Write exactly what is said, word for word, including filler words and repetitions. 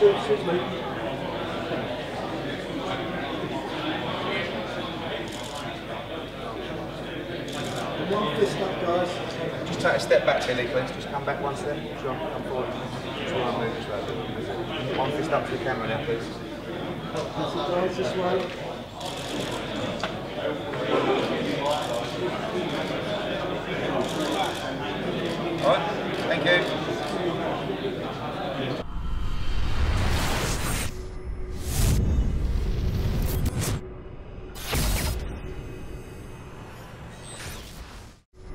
Excuse me. One fist up, guys. Just take a step back, Billy, please. Just come back one step. Sure, come forward. One fist up to the camera now, please. Guys, this way. All right, thank you.